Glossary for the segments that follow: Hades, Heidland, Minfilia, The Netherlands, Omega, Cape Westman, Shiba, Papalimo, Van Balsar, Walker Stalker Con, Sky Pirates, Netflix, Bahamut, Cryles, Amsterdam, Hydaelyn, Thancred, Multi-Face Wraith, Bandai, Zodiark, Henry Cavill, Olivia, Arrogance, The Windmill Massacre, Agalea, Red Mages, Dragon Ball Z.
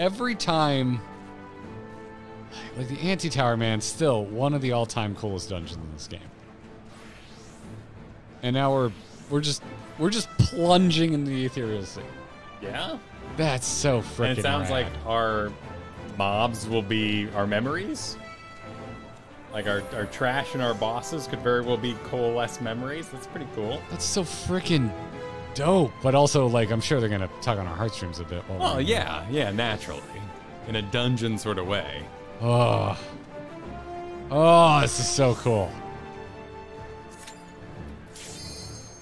Every time, like the Anti-Tower, man, still one of the all-time coolest dungeons in this game. And now we're just plunging into the ethereal sea. Yeah. That's so freaking rad. And it sounds like our mobs will be our memories. Like our trash and our bosses could very well be coalesced memories. That's pretty cool. That's so freaking dope. But also, like, I'm sure they're going to tug on our heartstrings a bit. Oh, yeah. Yeah, naturally. In a dungeon sort of way. Oh. Oh, this is so cool.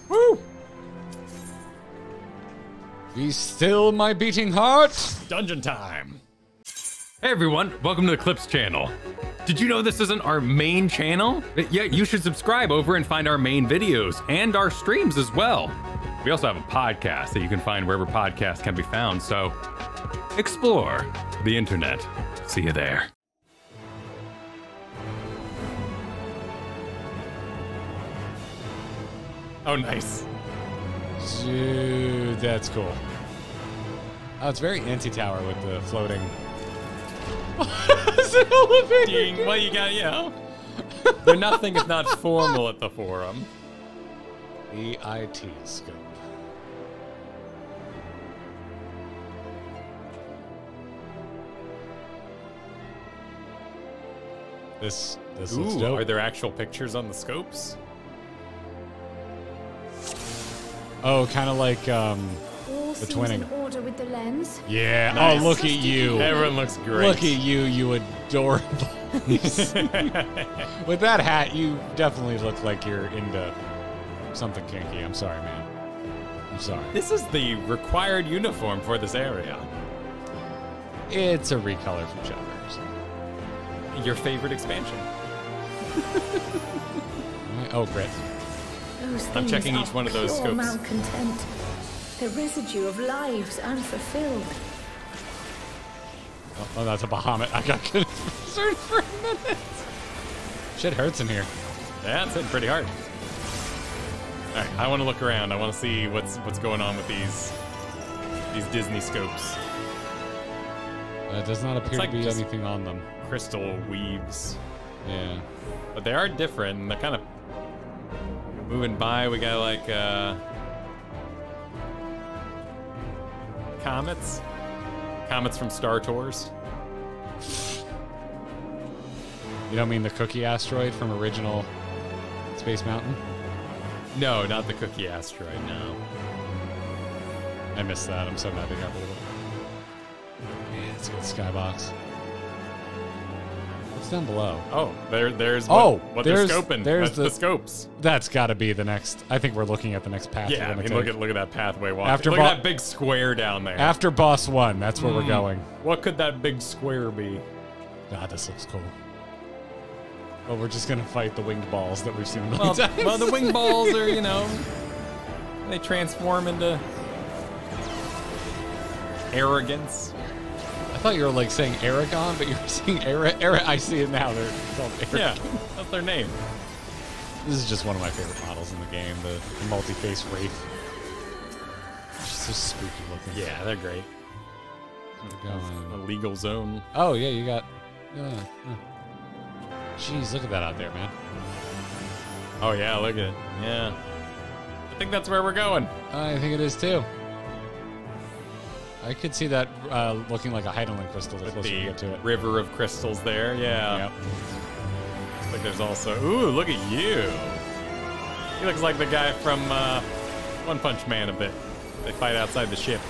Woo! Be still, my beating heart. Dungeon time. Hey everyone, welcome to the Clips channel. Did you know this isn't our main channel? But yet you should subscribe over and find our main videos and our streams as well. We also have a podcast that you can find wherever podcasts can be found, so explore the internet. See you there. Oh, nice. Dude, that's cool. Oh, it's very Anti-Tower with the floating. It's an elevator. Ding. Well, you got, you know. They're nothing if not formal at the forum. The Aitiascope. This looks dope. Are there actual pictures on the scopes? Oh, kind of like the twinning. Order with the lens. Yeah. Nice. Oh, look at you. Everyone looks great. Look at you, you adorable. With that hat, you definitely look like you're into something kinky. I'm sorry, man. I'm sorry. This is the required uniform for this area. It's a recolor from Shoppers. Your favorite expansion. Oh, great. I'm checking each one of those scopes. Malcontent. The residue of lives unfulfilled. Oh, that's a Bahamut. I got concerned for a minute. Shit hurts in here. That's hitting pretty hard. All right, I want to look around. I want to see what's going on with these Disney scopes. It does not appear to be anything on them. Crystal weaves. Yeah, but they are different. And they're kind of. Moving by, we got like comets from Star Tours. You don't mean the cookie asteroid from original Space Mountain? No, not the cookie asteroid. No, I missed that. I'm so mad they got rid of it. Man, it's a good skybox. It's down below. Oh, there's what they're scoping. That's the scopes. That's got to be the next. I think we're looking at the next pathway. Yeah, I mean, look at that pathway. After look at that big square down there. After boss one, that's where we're going. What could that big square be? God, this looks cool. Well, we're just gonna fight the winged balls that we've seen a million times. Well, the winged balls are, you know, they transform into arrogance. I thought you were like saying Aragon, but you were saying Era. I see it now. They're called Aragon. Yeah, that's their name. This is just one of my favorite models in the game, the Multi-Face Wraith. So spooky looking. Yeah, they're great. Illegal zone. Oh yeah, you got. Jeez, look at that out there, man. Oh yeah, look at it. Yeah. I think that's where we're going. I think it is too. I could see that looking like a Hydaelyn crystal. With the get to it. River of crystals there, yeah. Yep. Like there's also, ooh, look at you. He looks like the guy from One Punch Man a bit. They fight outside the ship.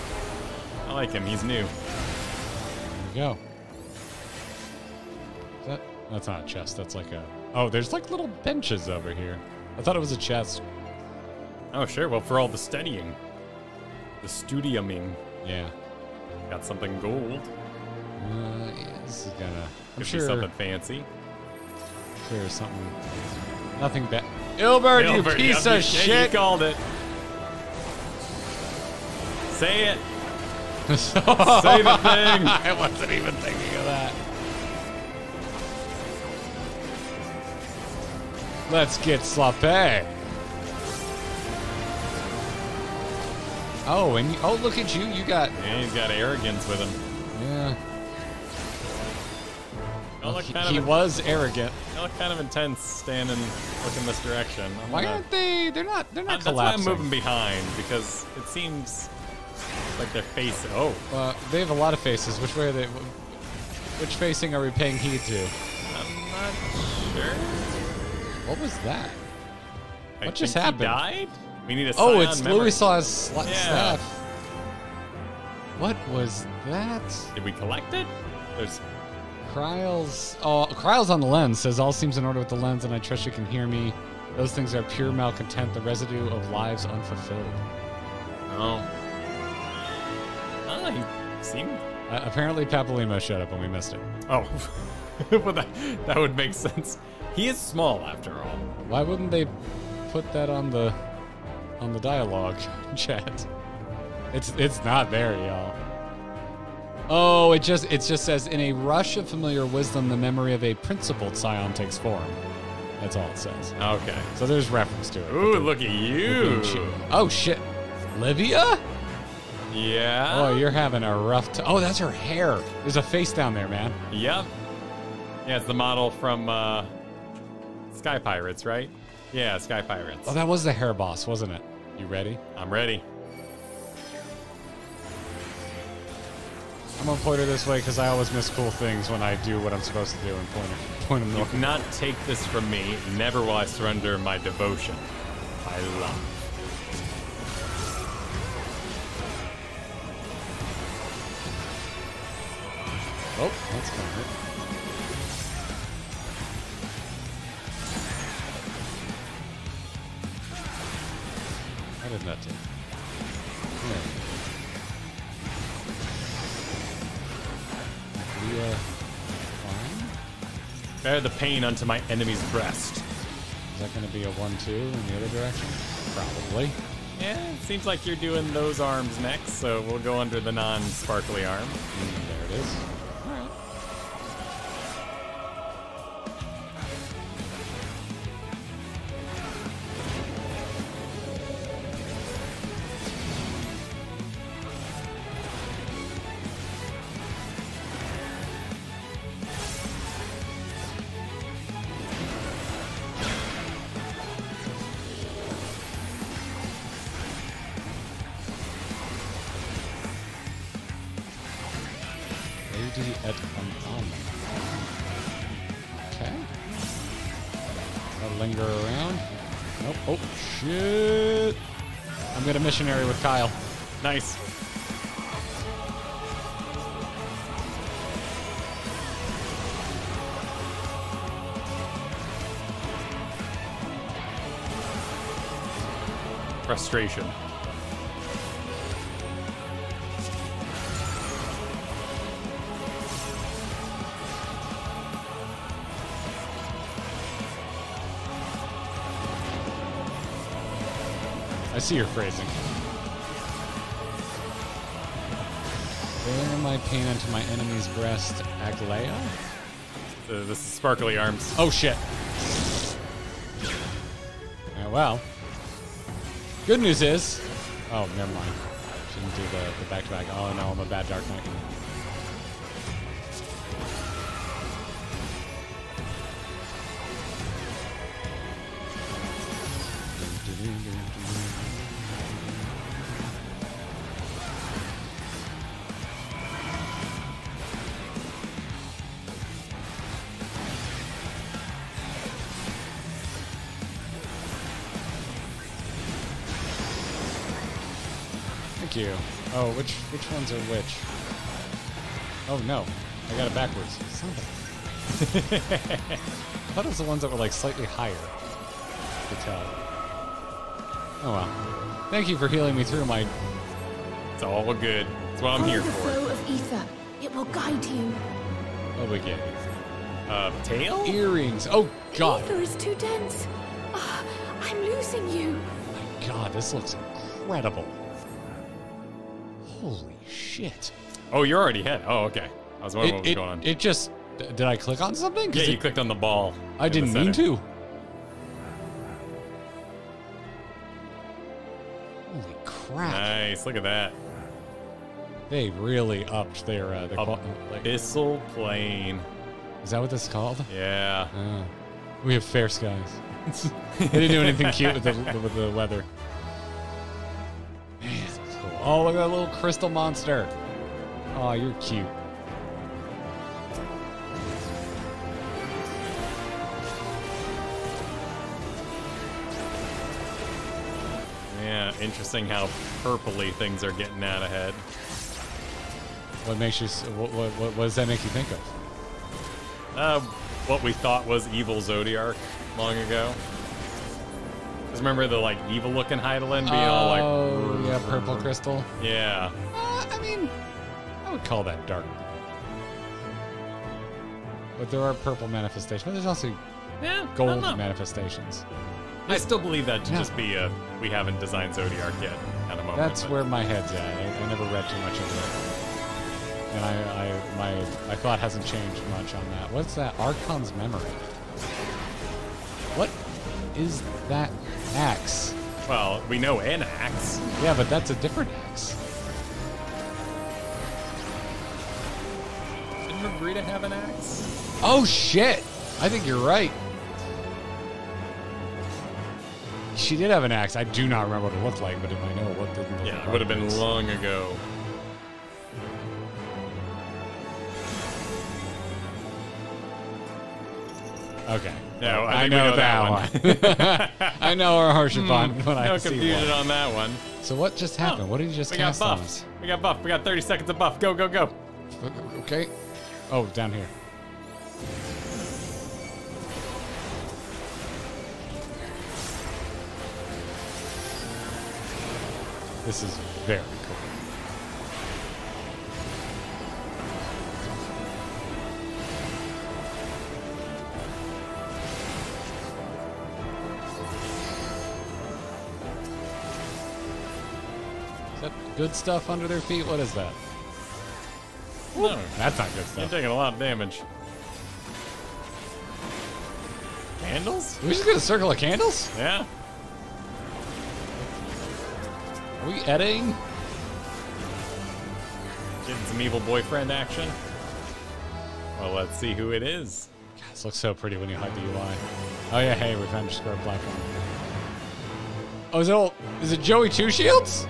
I like him. He's new. There we go. Is that? That's not a chest. That's like a. Oh, there's like little benches over here. I thought it was a chest. Oh sure. Well, for all the studying, the studiuming. Yeah. Got something gold. Yeah, this is gonna. I'm sure something fancy. Sure, something. Nothing bad. Ilberd, you piece of shit! You called it. Say it. Say the thing. I wasn't even thinking of that. Let's get sloppy. Oh, and you, oh, look at you. You got... Yeah, he's got arrogance with him. Yeah. Well, he was arrogant. They look kind of intense standing, looking this direction. Why aren't they? They're not collapsing. That's why I'm moving behind, because it seems like they're facing. Oh. They have a lot of faces. Which way are they? Which facing are we paying heed to? I'm not sure. What was that? What just happened? He died? We need a Scion memory. Oh, it's Louisoix's staff. What was that? Did we collect it? There's Cryles. Oh, Cryles on the lens says all seems in order with the lens, and I trust you can hear me. Those things are pure malcontent, the residue of lives unfulfilled. Oh. He seemed. Apparently, Papalimo showed up and we missed it. Oh, well, that would make sense. He is small after all. Why wouldn't they put that on the dialogue chat? It's not there, y'all. Oh, it just says in a rush of familiar wisdom, the memory of a principled scion takes form. That's all it says. Okay. So there's reference to it. Ooh, look at you. Oh shit, Olivia. Yeah. Oh, you're having a rough time. Oh, that's her hair. There's a face down there, man. Yep. Yeah, it's the model from Sky Pirates, right? Yeah, Sky Pirates. Oh, that was the hair boss, wasn't it? You ready? I'm ready. I'm gonna point her this way because I always miss cool things when I do what I'm supposed to do and point them. You cannot take this from me. Never will I surrender my devotion. I love. Oh, that's gonna hurt. I did not take it. Yeah. Fine. Bear the pain unto my enemy's breast. Is that gonna be a 1-2 in the other direction? Probably. Yeah, it seems like you're doing those arms next, so we'll go under the non-sparkly arm. And there it is. Missionary with Kyle. Nice. Frustration. I see your phrasing. Bear my pain into my enemy's breast, Agalea. This is sparkly arms. Oh shit. Oh well. Good news is. Oh, never mind. Shouldn't do the back to back. Oh no, I'm a bad Dark Knight. Oh, which ones are which? Oh no, I got it backwards. Something. I thought it was the ones that were like slightly higher. I could tell. Oh well. Thank you for healing me through my. It's all good. That's what I'm here for. The flow of ether. It will guide you. What do we get? Tail? Earrings. Oh god. The ether is too dense. I'm losing you. Oh my god, this looks incredible. Holy shit. Oh, you're already hit. Oh, okay. I was wondering what was going on. It just... Did I click on something? Yeah, you clicked on the ball. I didn't mean to. Holy crap. Nice. Look at that. They really upped their Abyssal Plane. Is that what this is called? Yeah. We have fair skies. They didn't do anything cute with the weather. Man, that's cool. Oh, look at that little crystal monster. Oh, you're cute. Yeah, interesting how purpley things are getting out ahead. What makes you? What does that make you think of? What we thought was evil Zodiark long ago. Just remember the like evil-looking Hydaelyn being all like, oh yeah, purple crystal. Yeah. I mean, I would call that dark. But there are purple manifestations. But there's also gold manifestations. I still believe that to just be a we haven't designed Zodiark yet at the moment. That's where my head's at. I never read too much of it. And my thought hasn't changed much on that. What's that? Archon's Memory. What is that axe? Well, we know an axe. Yeah, but that's a different axe. Didn't Margarita have an axe? Oh, shit. I think you're right. She did have an axe. I do not remember what it looked like, but if I know what it looked like. Yeah, it would have been long ago. Okay. No, I know that one. I know our Harshapon when I see one. No confusion on that one. So what just happened? What did you just cast on us? We got buffed. We got 30 seconds of buff. Go, go, go. Okay. Oh, down here. This is very cool. Good stuff under their feet? What is that? No. That's not good stuff. You're taking a lot of damage. Candles? Are we just gonna circle of candles? Yeah. Are we editing? Getting some evil boyfriend action. Well, let's see who it is. God, this looks so pretty when you hide the UI. Oh yeah, hey, we found a square platform. Oh, is it Joey Two Shields?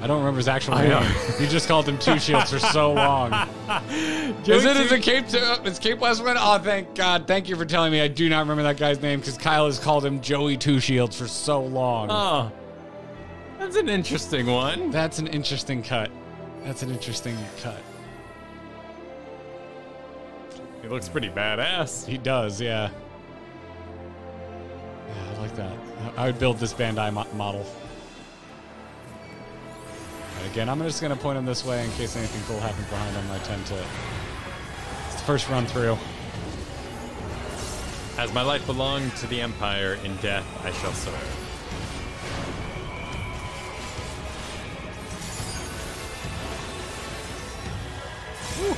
I don't remember his actual name. You just called him Two Shields for so long. It's Cape Westman? Oh, thank God. Thank you for telling me. I do not remember that guy's name because Kyle has called him Joey Two Shields for so long. Oh, that's an interesting one. That's an interesting cut. That's an interesting cut. He looks pretty badass. He does, yeah. Yeah, I like that. I would build this Bandai model. Again, I'm just going to point him this way in case anything cool happens behind him. I tend to... It's the first run through. As my life belonged to the Empire, in death I shall serve. Woo.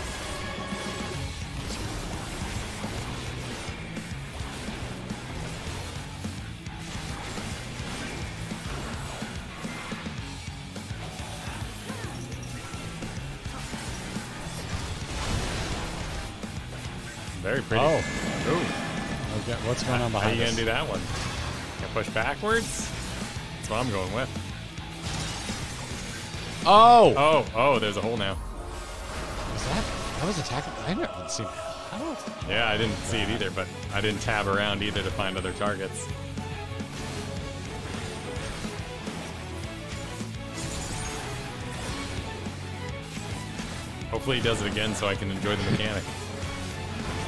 Very pretty. Oh. Ooh. Okay, what's going on behind us? How are you going to do that one? Can I push backwards? That's what I'm going with. Oh! Oh, oh, there's a hole now. Was that? That was attacking. I didn't see that. Yeah, I didn't see it either, but I didn't tab around either to find other targets. Hopefully he does it again so I can enjoy the mechanic.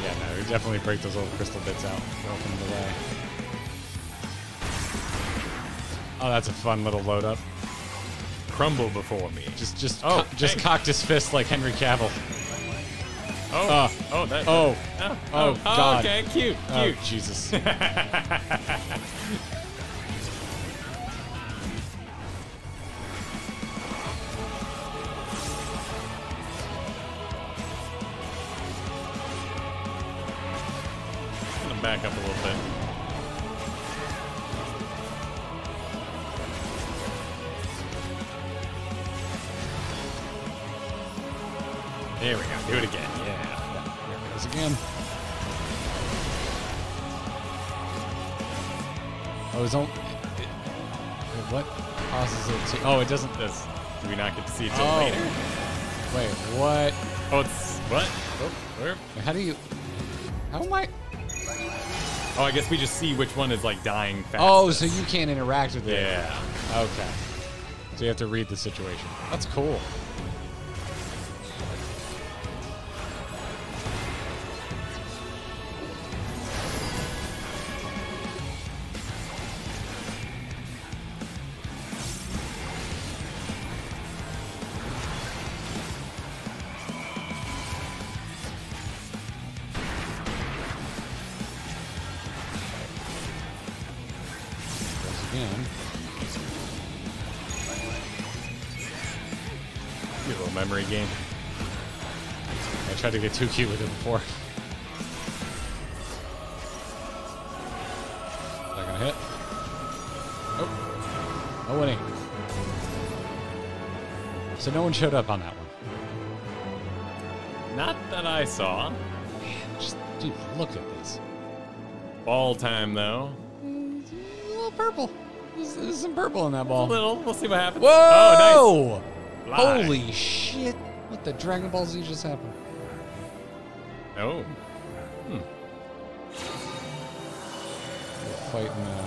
Yeah, no, we definitely break those little crystal bits out to open the way. Oh, that's a fun little load up. Crumble before me. Just cocked his fist like Henry Cavill. Oh, oh, that. Oh, oh, oh, God. Okay, cute, cute. Oh, Jesus. Back up a little bit. Here we go. Do it again. Yeah. Here it goes again. Oh, it's only... What causes it to... Oh, it doesn't... This, do we not get to see it till later? Wait, what? Oh, it's... What? Oh, where? How do you... How am I... Oh, I guess we just see which one is, like, dying fast. Oh, so you can't interact with it. Yeah. Okay. So you have to read the situation. That's cool. Game. I tried to get too cute with it before. Not gonna hit. Oh, no winning. So no one showed up on that one. Not that I saw. Man, just dude, look at this. Ball time though. It's a little purple. There's some purple in that ball. It's a little. We'll see what happens. Whoa! Oh, nice. Fly. Holy shit! What the Dragon Ball Z just happened? Oh. Hmm. Fighting.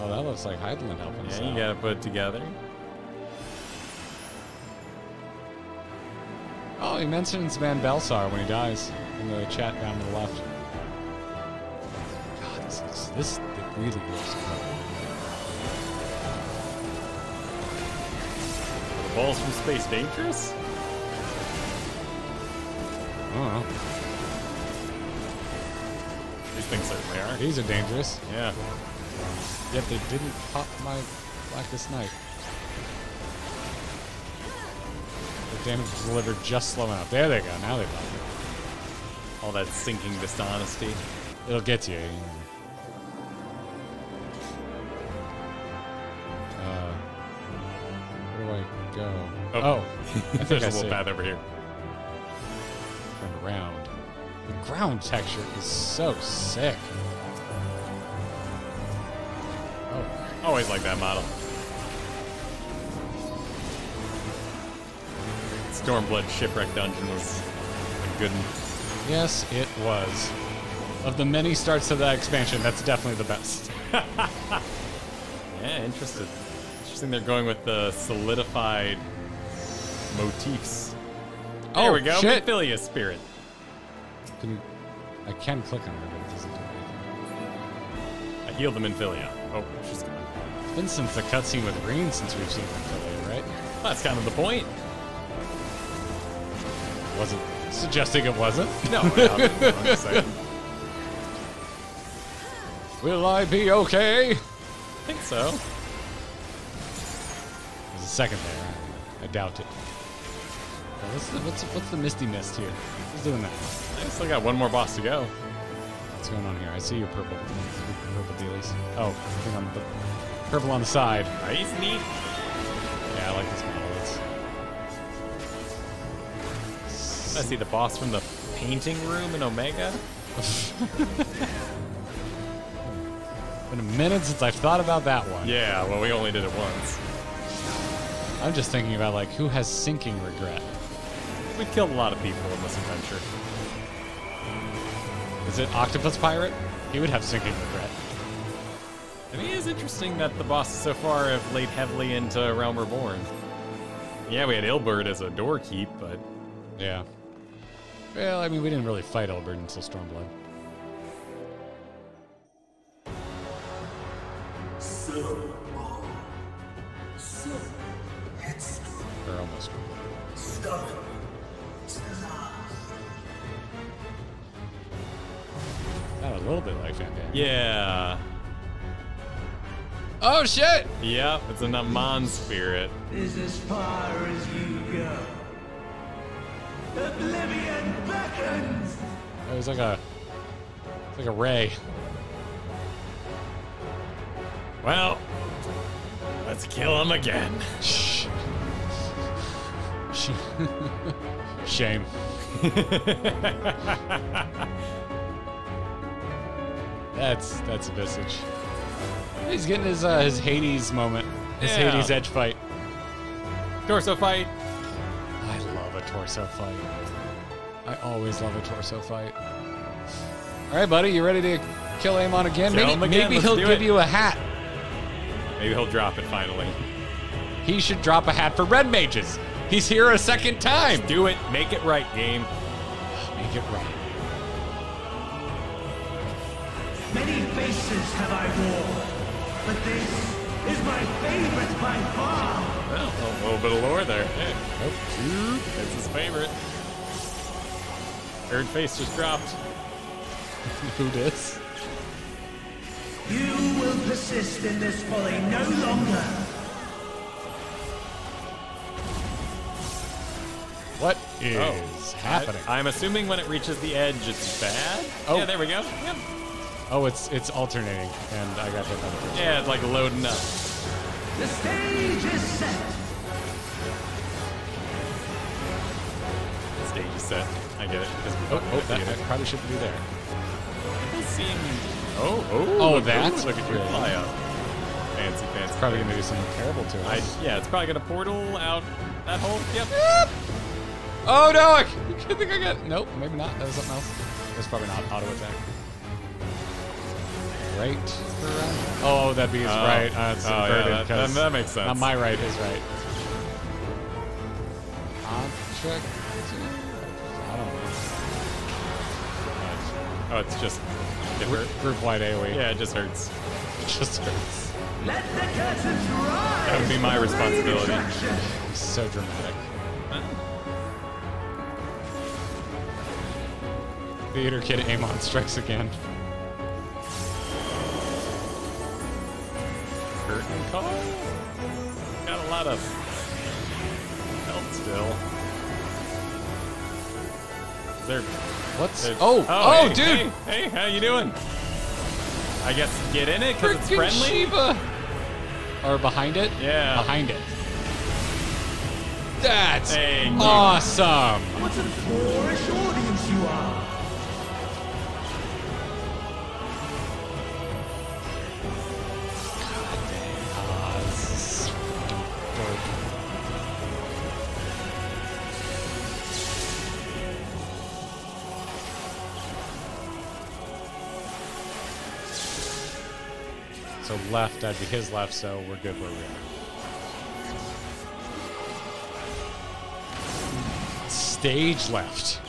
Oh, that looks like Heidland helping us out. Yeah, you gotta put it together. Oh, he mentions Van Balsar when he dies in the chat down to the left. God, this really looks cool. Balls from space dangerous? Oh. These things certainly are. These are dangerous. Yeah. Yet they didn't pop my Blackest Knight. The damage was delivered just slow enough. There they go. Now they pop it. All that sinking dishonesty. It'll get you. Oh, there's a little path over here. Turn around. The ground texture is so sick. Oh, always like that model. Stormblood Shipwreck Dungeon was a good one. Yes, it was. Of the many starts to that expansion, that's definitely the best. Yeah, interesting. Interesting they're going with the solidified motifs. Oh, there we go. Minfilia spirit. I can click on it, but it doesn't do anything. I healed the Minfilia. Oh, she's gone. It's been since the cutscene with Green since we've seen Minfilia, right? Well, that's kind of the point. Wasn't suggesting it wasn't. No, I'm just saying. Will I be okay? I think so. There's a second there. I doubt it. What's the Misty Mist here? Who's doing that? I still got one more boss to go. What's going on here? I see your purple dealies. Oh, I think I'm the purple on the side. He's neat. Yeah, I like this model. I see the boss from the painting room in Omega. Been a minute since I've thought about that one. Yeah, well, we only did it once. I'm just thinking about, like, who has sinking regret? We've killed a lot of people in this adventure. Is it Octopus Pirate? He would have sinking regret. I mean, it is interesting that the bosses so far have laid heavily into Realm Reborn. Yeah, we had Ilberd as a doorkeep, but... Yeah. Well, I mean, we didn't really fight Ilberd until Stormblood. So... They're almost gone. Not a little bit like Van Damme. Yeah. Oh shit! Yep, it's an Amon spirit. Is as far as you go. Oblivion beckons. It was like a, it's like a ray. Well, let's kill him again. Shame. That's a visage. He's getting his Hades moment. His Hades edge fight. Torso fight. I love a torso fight. I always love a torso fight. All right, buddy, you ready to kill Amon again? Maybe he'll give you a hat. Maybe he'll drop it finally. He should drop a hat for Red Mages. He's here a second time. Let's do it. Make it right, game. Make it right. Many faces have I worn, but this is my favorite by far. Well, a little bit of lore there. Hey. Nope. That's his favorite. Third face just dropped. Who dis? You will persist in this folly no longer. What is happening? I'm assuming when it reaches the edge, it's bad. Oh, yeah, there we go. Yep. Oh, it's alternating, and I got hit by the first. Yeah, it's like loading up. The stage is set. The stage is set. I get it. That probably shouldn't be there. It seems. Oh, look at your fly up. Fancy, fancy. Probably gonna do something terrible to us. Yeah, it's probably gonna portal out that hole. Yep. Oh no! I think I got. Nope, maybe not. That was something else. That's probably not auto attack. Right. Oh, that'd be his right. It's inverted. Yeah, that makes sense. My right is right. Object. I don't know. Oh, it's just group-wide AoE. Yeah, it just hurts. It just hurts. Let the curtains rise. That would be my responsibility. So dramatic. Theater kid Amon strikes again. Curtain call? Got a lot of health still. Oh, dude! Hey, how you doing? I guess get in it because it's friendly? Shiba. Or behind it? Yeah. Behind it. That's awesome! What a foolish audience you are! So left, I'd be his left, so we're good where we are. Stage left.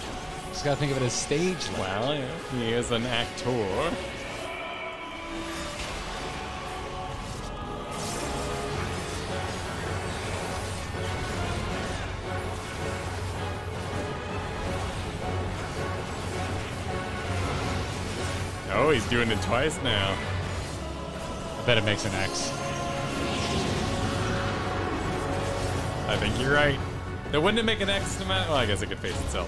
Just gotta think of it as stage left. Well, yeah, he is an actor. Oh, he's doing it twice now. I bet it makes an X. I think you're right. Now, wouldn't it make an X no matter? Well, I guess it could face itself.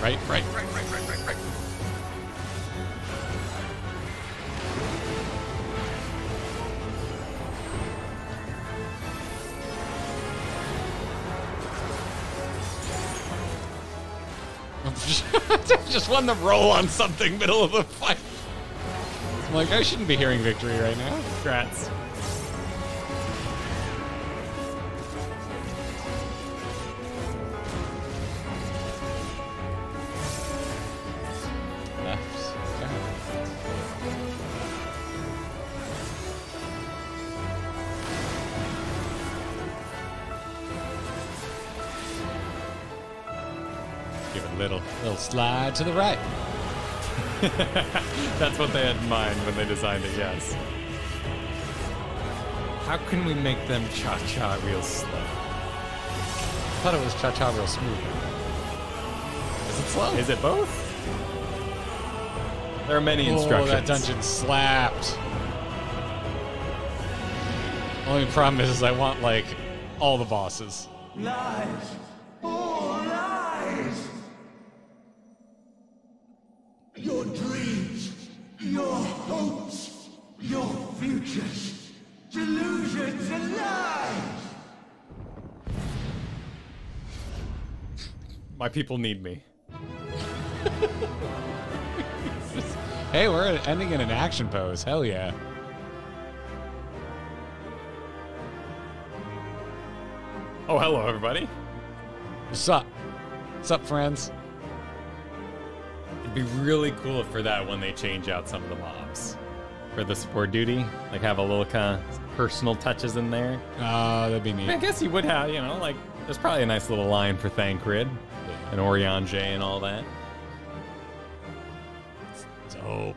Right. Just won the roll on something middle of the fight. I'm like, I shouldn't be hearing victory right now. Congrats. Slide to the right. That's what they had in mind when they designed it, yes. How can we make them cha-cha real slow? I thought it was cha-cha real smooth. Is it slow? Is it both? There are many instructions. Oh, that dungeon slapped. Only problem is I want, like, all the bosses. Lies. Oh, lies. Your dreams, your hopes, your futures, delusions, and lies! My people need me. Hey, we're ending in an action pose. Hell yeah. Oh, hello, everybody. What's up? What's up, friends? It'd be really cool for that when they change out some of the mobs for the support duty. Like, have a little kind of personal touches in there. Oh, that'd be neat. I guess you would have, you know, like, there's probably a nice little line for Thancred and Oriange and all that. It's dope.